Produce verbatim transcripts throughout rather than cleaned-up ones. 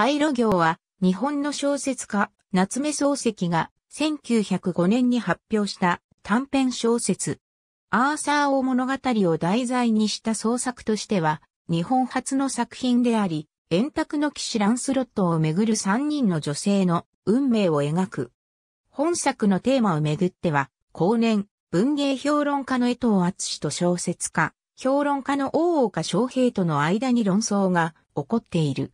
回路業は日本の小説家夏目漱石がせんきゅうひゃくごねんに発表した短編小説。アーサー王物語を題材にした創作としては日本初の作品であり、円卓の騎士ランスロットをめぐるさんにんの女性の運命を描く。本作のテーマをめぐっては、後年、文芸評論家の江藤厚史と小説家、評論家の大岡昇平との間に論争が起こっている。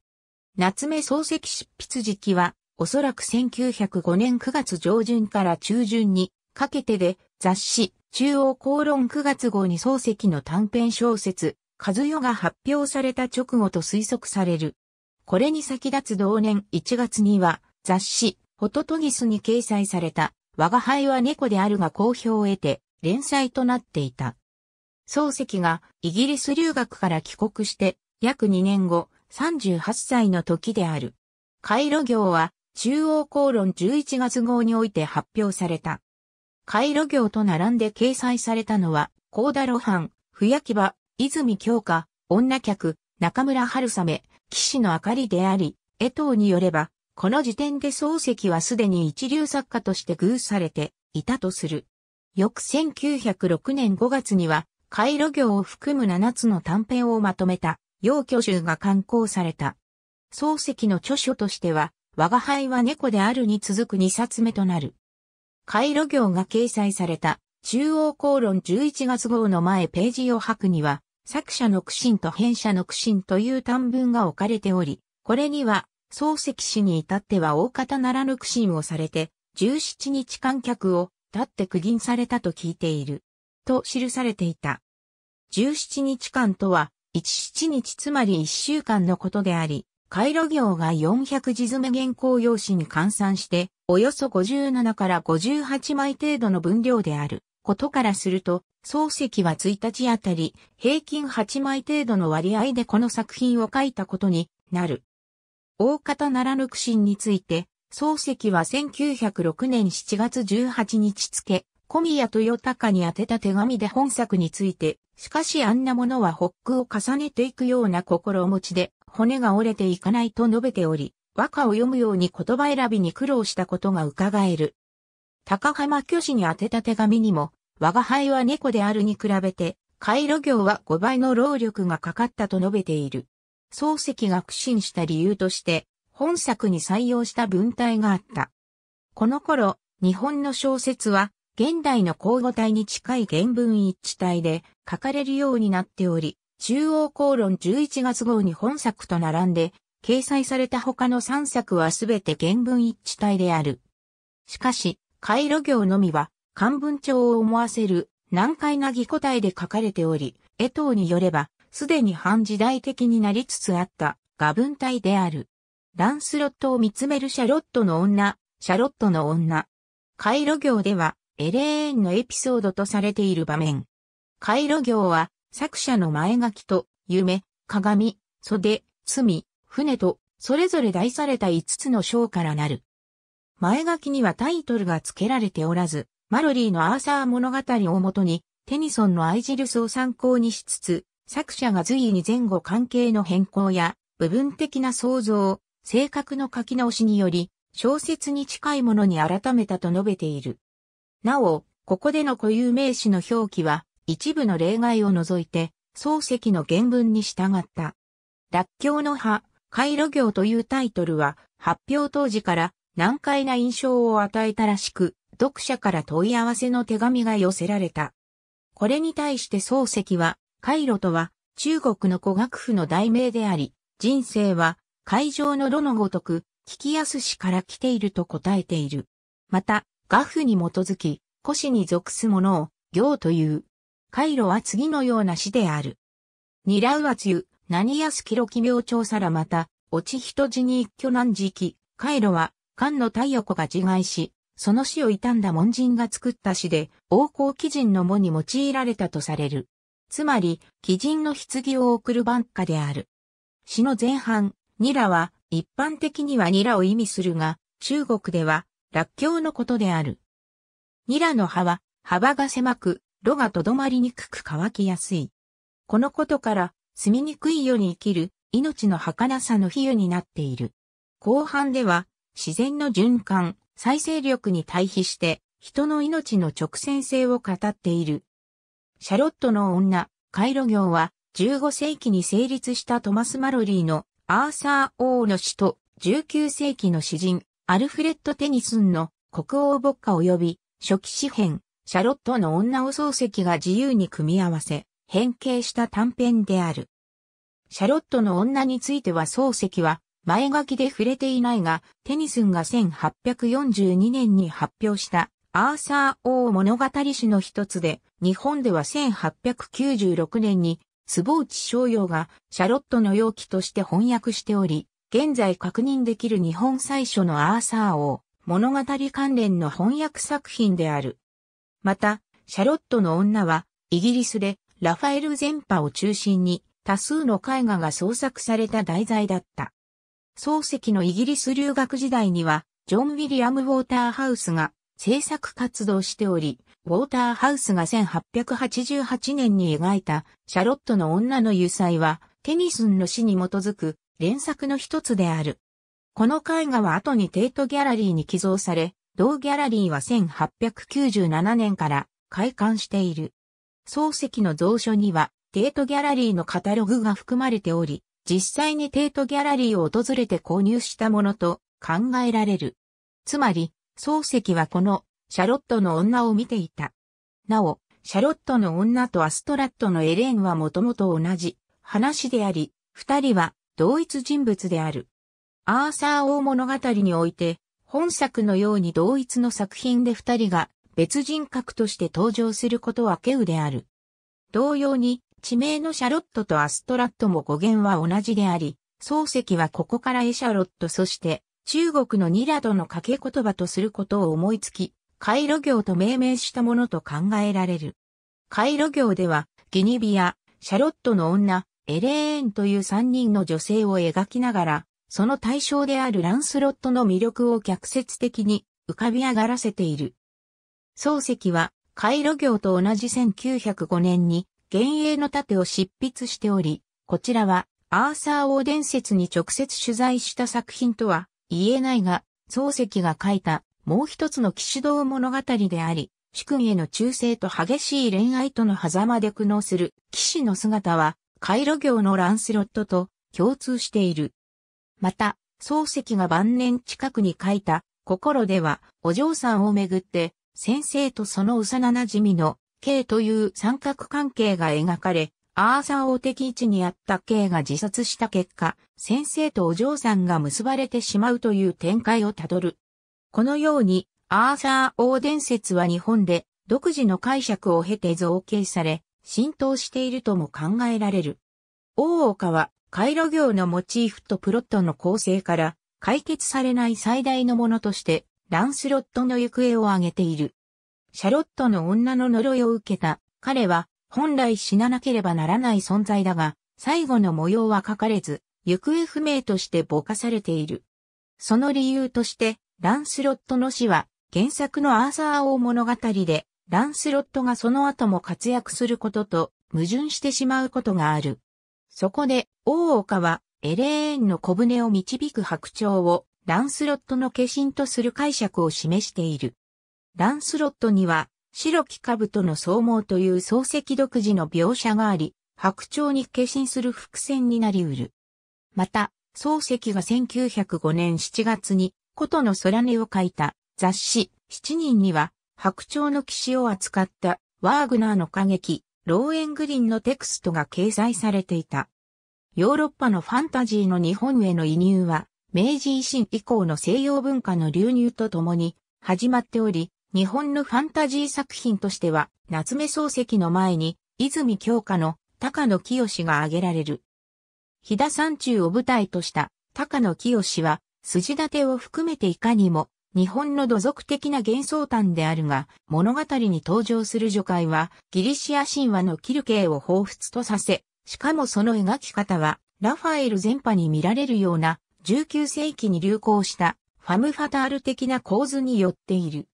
夏目漱石執筆時期は、おそらくせんきゅうひゃくごねんくがつ上旬から中旬にかけてで、雑誌、中央公論くがつ号に漱石の短編小説、かずよが発表された直後と推測される。これに先立つ同年いちがつには、雑誌、ホトトギスに掲載された、我が輩は猫であるが好評を得て、連載となっていた。漱石がイギリス留学から帰国して約にねんご、さんじゅうはっさいの時である。回路業は中央公論じゅういちがつ号において発表された。回路業と並んで掲載されたのは、幸田露伴、冬木葉、泉鏡花、女客、中村春雨、岸野明かりであり、江藤によれば、この時点で漱石はすでに一流作家として遇されていたとする。翌せんきゅうひゃくろくねんごがつには、回路業を含むななつの短編をまとめた、要挙集が刊行された。漱石の著書としては、我が輩は猫であるに続くにさつめとなる。回路業が掲載された、中央公論じゅういちがつ号の前ページを剥くには、作者の苦心と編者の苦心という短文が置かれており、これには、漱石氏に至っては大方ならぬ苦心をされて、じゅうしちにちかん脚を立って苦吟されたと聞いている。と記されていた。じゅうしちにちかんとは、じゅうしちにちつまりいっしゅうかんのことであり、回路業がよんひゃくじ詰め原稿用紙に換算して、およそごじゅうななからごじゅうはちまい程度の分量であることからすると、漱石はいちにちあたり平均はちまい程度の割合でこの作品を書いたことになる。大方ならぬ苦心について、漱石はせんきゅうひゃくろくねんしちがつじゅうはちにち付、小宮豊隆に宛てた手紙で本作について、しかしあんなものはホックを重ねていくような心持ちで、骨が折れていかないと述べており、和歌を読むように言葉選びに苦労したことが伺える。高浜虚子に宛てた手紙にも、我が輩は猫であるに比べて、回路業はごばいの労力がかかったと述べている。漱石が苦心した理由として、本作に採用した文体があった。この頃、日本の小説は、現代の口語体に近い原文一致体で書かれるようになっており、中央公論じゅういちがつ号に本作と並んで、掲載された他のさんさくはすべて原文一致体である。しかし、回路業のみは、漢文調を思わせる難解な擬古体で書かれており、江藤によれば、すでに半時代的になりつつあった画文体である。ランスロットを見つめるシャロットの女、シャロットの女。回路業では、エレーンのエピソードとされている場面。回路業は作者の前書きと夢、鏡、袖、罪、船とそれぞれ題されたいつつの章からなる。前書きにはタイトルが付けられておらず、マロリーのアーサー物語をもとにテニソンのアイジルスを参考にしつつ、作者が随意に前後関係の変更や部分的な想像、性格の書き直しにより小説に近いものに改めたと述べている。なお、ここでの固有名詞の表記は、一部の例外を除いて、漱石の原文に従った。らっきょうの葉、回路業というタイトルは、発表当時から難解な印象を与えたらしく、読者から問い合わせの手紙が寄せられた。これに対して漱石は、回路とは、中国の古楽譜の題名であり、人生は、海上の炉のごとく、聞きやすしから来ていると答えている。また、画譜に基づき、古詩に属すものを、行という。回路は次のような詩である。にらうわつゆ、なにやすきろき明朝さらまた、おちひとじに一挙難時期。回路は、漢の太陽子が自害し、その詩を悼んだ門人が作った詩で、王侯貴人の喪に用いられたとされる。つまり、貴人の棺を送る挽歌である。詩の前半、にらは、一般的にはにらを意味するが、中国では、らっきょうのことである。にらの葉は、幅が狭く、炉がとどまりにくく乾きやすい。このことから、住みにくい世に生きる、命の儚さの比喩になっている。後半では、自然の循環、再生力に対比して、人の命の直線性を語っている。シャロットの女、カイロ行は、じゅうごせいきに成立したトマス・マロリーのアーサー王の詩と、じゅうきゅうせいきの詩人、アルフレッド・テニスンの国王牧歌及び、初期詩編、シャロットの女を漱石が自由に組み合わせ、変形した短編である。シャロットの女については漱石は前書きで触れていないが、テニスンがせんはっぴゃくよんじゅうにねんに発表したアーサー王物語史の一つで、日本ではせんはっぴゃくきゅうじゅうろくねんに坪内逍遙がシャロットの妖記として翻訳しており、現在確認できる日本最初のアーサー王物語関連の翻訳作品である。また、シャロットの女はイギリスでラファエル全波を中心に多数の絵画が創作された題材だった。漱石のイギリス留学時代には、ジョン・ウィリアム・ウォーターハウスが制作活動しており、ウォーターハウスがせんはっぴゃくはちじゅうはちねんに描いたシャロットの女の油彩は、テニスンの詩に基づく連作の一つである。この絵画は後にテートギャラリーに寄贈され、同ギャラリーはせんはっぴゃくきゅうじゅうななねんから開館している。漱石の蔵書にはテートギャラリーのカタログが含まれており、実際にテートギャラリーを訪れて購入したものと考えられる。つまり、漱石はこのシャロットの女を見ていた。なお、シャロットの女とアストラットのエレンはもともと同じ話であり、二人は同一人物である。アーサー王物語において、本作のように同一の作品で二人が別人格として登場することは稀有である。同様に、地名のシャロットとアストラットも語源は同じであり、漱石はここからエシャロットそして中国のニラドの掛け言葉とすることを思いつき、カイロ行と命名したものと考えられる。カイロ行では、ギニビア、シャロットの女、エレーンという三人の女性を描きながら、その対象であるランスロットの魅力を逆説的に浮かび上がらせている。漱石は、カイロ行と同じせんきゅうひゃくごねんに、幻影の盾を執筆しており、こちらは、アーサー王伝説に直接取材した作品とは言えないが、漱石が書いた、もう一つの騎士道物語であり、主君への忠誠と激しい恋愛との狭間で苦悩する騎士の姿は、カイロ行のランスロットと共通している。また、漱石が晩年近くに書いた、心では、お嬢さんをめぐって、先生とその幼馴染の K という三角関係が描かれ、アーサー王的位置にあった K が自殺した結果、先生とお嬢さんが結ばれてしまうという展開をたどる。このように、アーサー王伝説は日本で独自の解釈を経て造形され、浸透しているとも考えられる。大岡は、カイロ行のモチーフとプロットの構成から、解決されない最大のものとして、ランスロットの行方を挙げている。シャロットの女の呪いを受けた彼は本来死ななければならない存在だが、最後の模様は書かれず、行方不明としてぼかされている。その理由として、ランスロットの死は原作のアーサー王物語で、ランスロットがその後も活躍することと矛盾してしまうことがある。そこで、大岡はエレーンの小舟を導く白鳥を、ランスロットの化身とする解釈を示している。ランスロットには、白き兜の草帽という漱石独自の描写があり、白鳥に化身する伏線になりうる。また、漱石がせんきゅうひゃくごねんしちがつに、琴の空音を書いた雑誌、七人には、白鳥の騎士を扱ったワーグナーの歌劇、ローエングリンのテクストが掲載されていた。ヨーロッパのファンタジーの日本への移入は、明治維新以降の西洋文化の流入とともに始まっており、日本のファンタジー作品としては、夏目漱石の前に、泉鏡花の高野清が挙げられる。飛騨山中を舞台とした高野清は、筋立てを含めていかにも、日本の土俗的な幻想譚であるが、物語に登場する女怪は、ギリシア神話のキルケイを彷彿とさせ、しかもその描き方は、ラファエル全波に見られるような、じゅうきゅうせいきに流行したファムファタール的な構図によっている。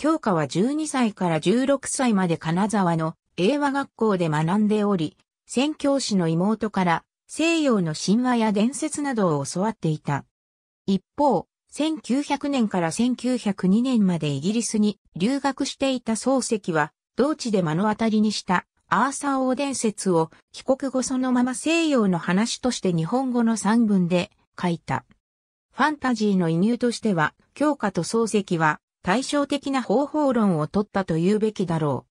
鏡花はじゅうにさいからじゅうろくさいまで金沢の英和学校で学んでおり、宣教師の妹から西洋の神話や伝説などを教わっていた。一方、せんきゅうひゃくねんからせんきゅうひゃくにねんまでイギリスに留学していた漱石は、同地で目の当たりにしたアーサー王伝説を帰国後そのまま西洋の話として日本語の三文で書いた。ファンタジーの移入としては、狂歌と漱石は対照的な方法論を取ったと言うべきだろう。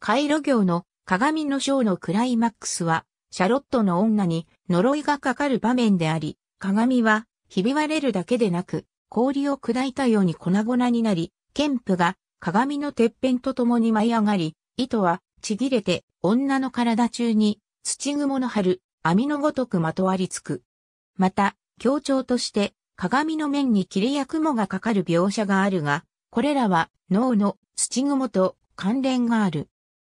回路行の鏡の章のクライマックスは、シャロットの女に呪いがかかる場面であり、鏡はひび割れるだけでなく、氷を砕いたように粉々になり、剣譜が鏡のてっぺんと共に舞い上がり、糸はちぎれて女の体中に土蜘の春、網のごとくまとわりつく。また、強調として鏡の面に霧や雲がかかる描写があるが、これらは能の土蜘と関連がある。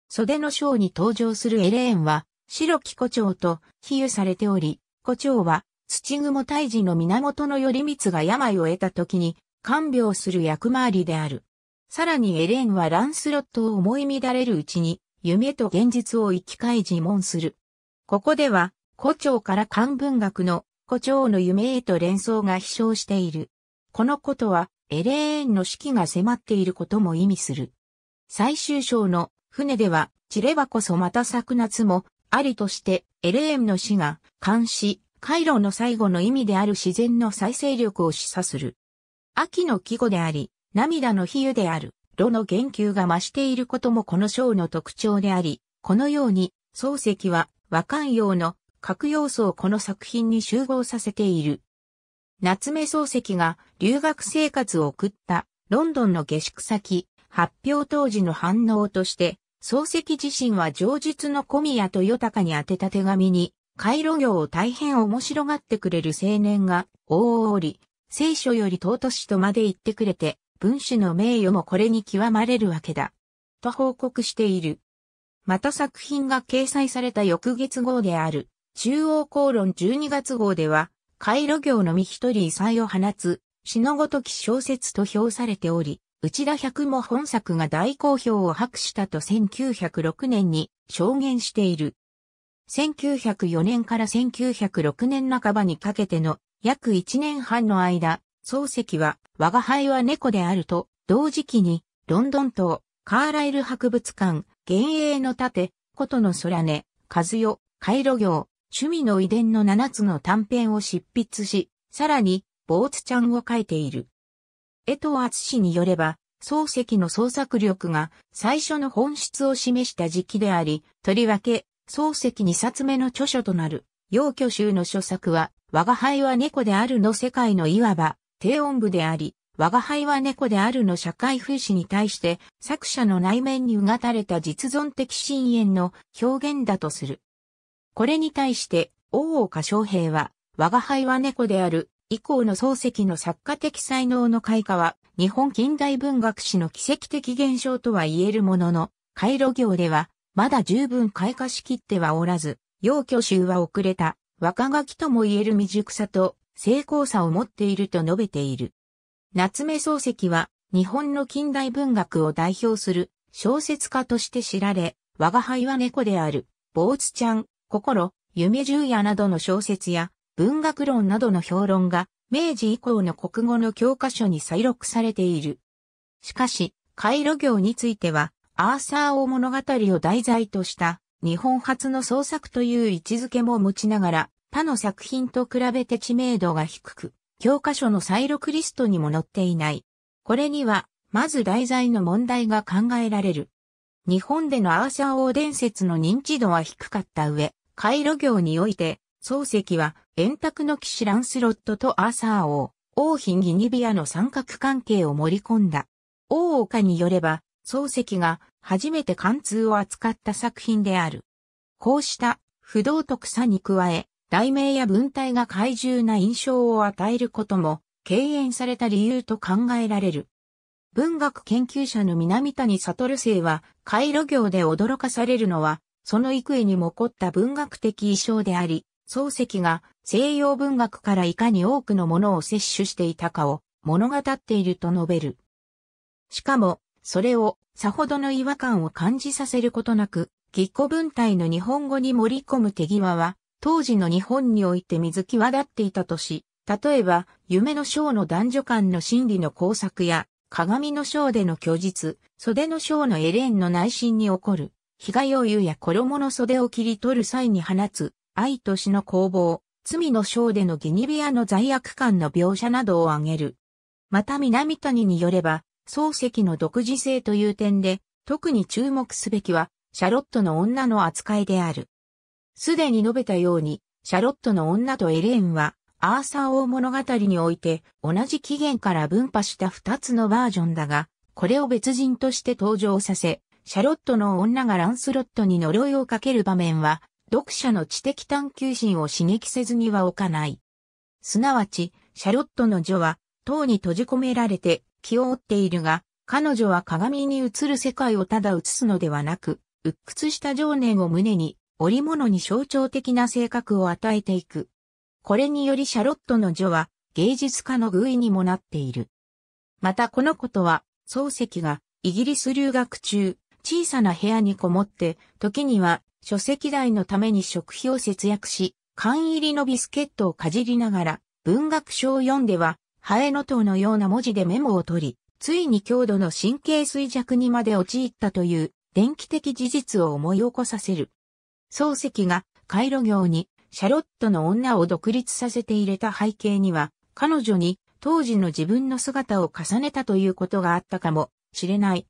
袖の章に登場するエレーンは白き胡蝶と比喩されており、胡蝶は土蜘退治の源頼光が病を得た時に看病する役回りである。さらにエレーンはランスロットを思い乱れるうちに、夢と現実を行き交い自問する。ここでは、胡蝶から漢文学の胡蝶の夢へと連想が飛翔している。このことは、エレーンの死期が迫っていることも意味する。最終章の船では、散ればこそまた咲く夏も、ありとして、エレーンの死が、漢詩、回路の最後の意味である自然の再生力を示唆する。秋の季語であり、涙の比喩である、炉の言及が増していることもこの章の特徴であり、このように、漱石は和漢洋の各要素をこの作品に集合させている。夏目漱石が留学生活を送ったロンドンの下宿先、発表当時の反応として、漱石自身は上述の小宮と豊かに宛てた手紙に、回路行を大変面白がってくれる青年が、おおり、聖書より尊しとまで言ってくれて、文士の名誉もこれに極まれるわけだ。と報告している。また作品が掲載された翌月号である、中央公論じゅうにがつ号では、回路行のみ一人異彩を放つ、詩のごとき小説と評されており、内田百も本作が大好評を博したとせんきゅうひゃくろくねんに証言している。せんきゅうひゃくよねんからせんきゅうひゃくろくねんなかばにかけての約いちねんはんの間、漱石は、我が輩は猫であると、同時期に、ロンドン島、カーライル博物館、幻影の盾、琴の空音、和代、回路行、趣味の遺伝のななつの短編を執筆し、さらに、ボーツちゃんを書いている。江藤敦氏によれば、漱石の創作力が最初の本質を示した時期であり、とりわけ、漱石にさつめの著書となる、陽虚集の著作は、我が輩は猫であるの世界のいわば、低音部であり、我が輩は猫であるの社会風刺に対して、作者の内面にうがたれた実存的深淵の表現だとする。これに対して、大岡昇平は、我が輩は猫である、以降の漱石の作家的才能の開花は、日本近代文学史の奇跡的現象とは言えるものの、回路行では、まだ十分開花しきってはおらず、陽虚集は遅れた、若書きとも言える未熟さと、精巧さを持っていると述べている。夏目漱石は日本の近代文学を代表する小説家として知られ、我が輩は猫である、坊津ちゃん、心、夢十夜などの小説や文学論などの評論が明治以降の国語の教科書に採録されている。しかし、回路行についてはアーサー王物語を題材とした日本初の創作という位置づけも持ちながら、他の作品と比べて知名度が低く、教科書の再録リストにも載っていない。これには、まず題材の問題が考えられる。日本でのアーサー王伝説の認知度は低かった上、回路行において、漱石は、円卓の騎士ランスロットとアーサー王、王妃ギニビアの三角関係を盛り込んだ。大岡によれば、漱石が初めて貫通を扱った作品である。こうした、不動と草に加え、題名や文体が怪獣な印象を与えることも敬遠された理由と考えられる。文学研究者の南谷悟生は回路行で驚かされるのはその幾重にも起こった文学的意象であり、漱石が西洋文学からいかに多くのものを摂取していたかを物語っていると述べる。しかもそれをさほどの違和感を感じさせることなく、擬古文体の日本語に盛り込む手際は当時の日本において水際立っていたとし、例えば、夢の章の男女間の心理の交錯や、鏡の章での虚実、袖の章のエレンの内心に起こる、被害要誘や衣の袖を切り取る際に放つ、愛と死の攻防、罪の章でのギニビアの罪悪感の描写などを挙げる。また南谷によれば、漱石の独自性という点で、特に注目すべきは、シャロットの女の扱いである。すでに述べたように、シャロットの女とエレーンは、アーサー王物語において、同じ起源から分派した二つのバージョンだが、これを別人として登場させ、シャロットの女がランスロットに呪いをかける場面は、読者の知的探求心を刺激せずにはおかない。すなわち、シャロットの女は、塔に閉じ込められて、気を負っているが、彼女は鏡に映る世界をただ映すのではなく、鬱屈した情念を胸に、織物に象徴的な性格を与えていく。これによりシャロットの女は芸術家の偶意にもなっている。またこのことは、漱石がイギリス留学中、小さな部屋にこもって、時には書籍代のために食費を節約し、缶入りのビスケットをかじりながら、文学書を読んでは、ハエの塔のような文字でメモを取り、ついに強度の神経衰弱にまで陥ったという、伝記的事実を思い起こさせる。漱石がカイロ行にシャロットの女を独立させて入れた背景には、彼女に当時の自分の姿を重ねたということがあったかもしれない。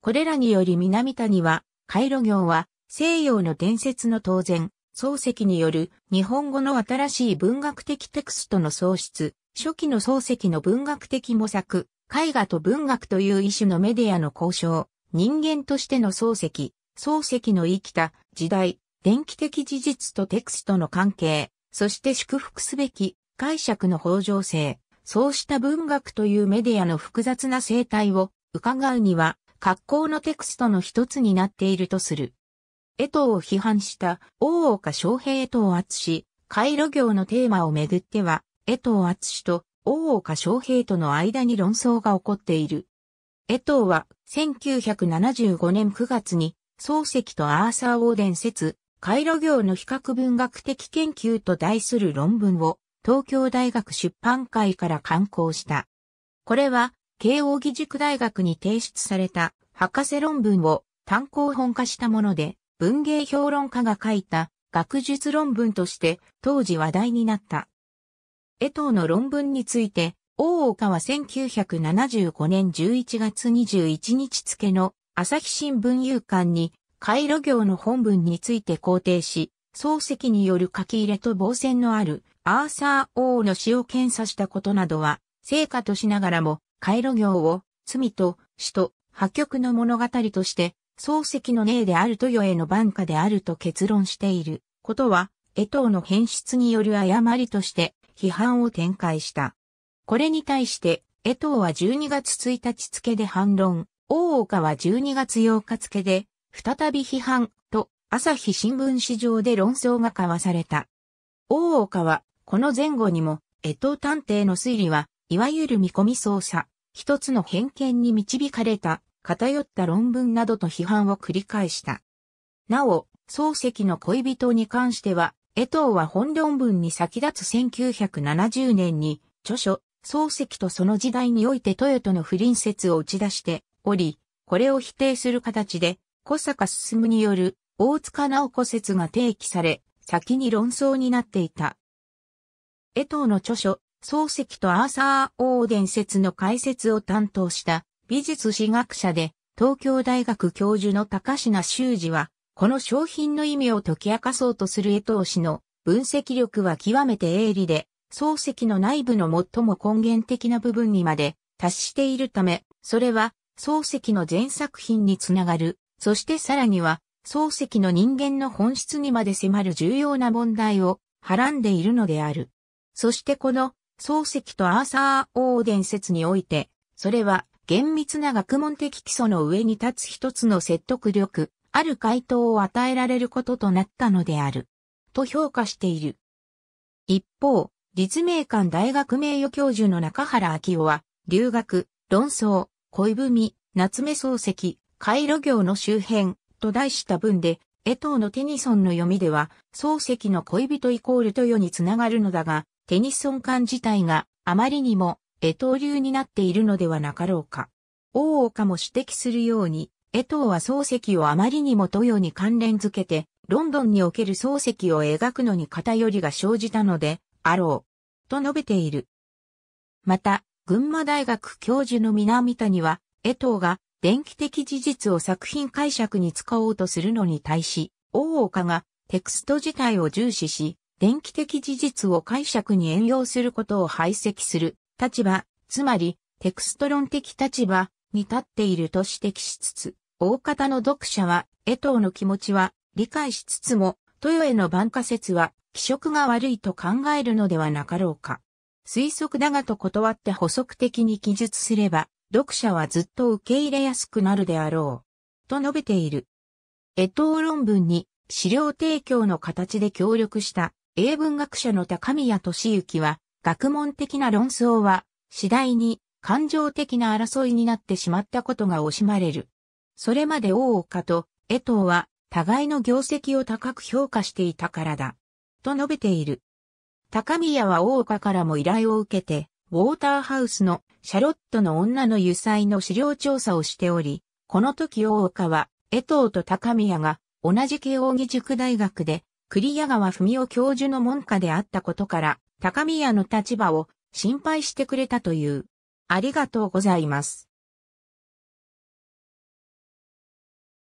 これらにより南谷は、カイロ行は西洋の伝説の当然、漱石による日本語の新しい文学的テクストの創出、初期の漱石の文学的模索、絵画と文学という一種のメディアの交渉、人間としての漱石、漱石の生きた時代、伝記的事実とテクストの関係、そして祝福すべき解釈の豊饒性、そうした文学というメディアの複雑な生態を伺うには、格好のテクストの一つになっているとする。江藤を批判した大岡昇平と淳、回路行のテーマをめぐっては、江藤淳と大岡昇平との間に論争が起こっている。江藤はせんきゅうひゃくななじゅうごねんくがつに漱石とアーサー王伝説、回路行の比較文学的研究と題する論文を東京大学出版会から刊行した。これは慶應義塾大学に提出された博士論文を単行本化したもので、文芸評論家が書いた学術論文として当時話題になった。江藤の論文について、大岡はせんきゅうひゃくななじゅうごねんじゅういちがつにじゅういちにち付の朝日新聞夕刊に、回路行の本文について肯定し、漱石による書き入れと傍線のあるアーサー王の死を検査したことなどは、成果としながらも、回路行を罪と死と破局の物語として、漱石の姉である豊への挽歌であると結論していることは、江藤の変質による誤りとして、批判を展開した。これに対して、江藤はじゅうにがつついたち付で反論、大岡はじゅうにがつようか付で、再び批判、と、朝日新聞紙上で論争が交わされた。大岡は、この前後にも、江藤探偵の推理は、いわゆる見込み操作、一つの偏見に導かれた、偏った論文などと批判を繰り返した。なお、漱石の恋人に関しては、江藤は本論文に先立つせんきゅうひゃくななじゅうねんに、著書、漱石とその時代において豊との不倫説を打ち出しており、これを否定する形で、小坂進による大塚直子説が提起され、先に論争になっていた。江藤の著書、漱石とアーサー王伝説の解説を担当した美術史学者で、東京大学教授の高階修二は、この商品の意味を解き明かそうとする江藤氏の分析力は極めて鋭利で、漱石の内部の最も根源的な部分にまで達しているため、それは漱石の全作品につながる、そしてさらには漱石の人間の本質にまで迫る重要な問題をはらんでいるのである。そしてこの漱石とアーサー王伝説において、それは厳密な学問的基礎の上に立つ一つの説得力、ある回答を与えられることとなったのである。と評価している。一方、立命館大学名誉教授の中原昭夫は、留学、論争、恋文、夏目漱石、回路行の周辺、と題した文で、江藤のテニソンの読みでは、漱石の恋人イコール豊につながるのだが、テニソン館自体があまりにも江藤流になっているのではなかろうか。大岡も指摘するように、江藤は漱石をあまりにも豊に関連づけて、ロンドンにおける漱石を描くのに偏りが生じたので、あろう、と述べている。また、群馬大学教授の南谷は、江藤が伝記的事実を作品解釈に使おうとするのに対し、大岡がテクスト自体を重視し、伝記的事実を解釈に援用することを排斥する立場、つまりテクスト論的立場に立っていると指摘しつつ、大方の読者は江藤の気持ちは理解しつつも、豊への晩夏説は気色が悪いと考えるのではなかろうか。推測だがと断って補足的に記述すれば、読者はずっと受け入れやすくなるであろう、と述べている。江藤論文に資料提供の形で協力した英文学者の高宮俊之は、学問的な論争は次第に感情的な争いになってしまったことが惜しまれる。それまで大岡と江藤は互いの業績を高く評価していたからだ、と述べている。高宮は大岡からも依頼を受けて、ウォーターハウスのシャロットの女の油彩の資料調査をしており、この時大岡は江藤と高宮が同じ慶應義塾大学で栗谷川文夫教授の門下であったことから、高宮の立場を心配してくれたという。ありがとうございます。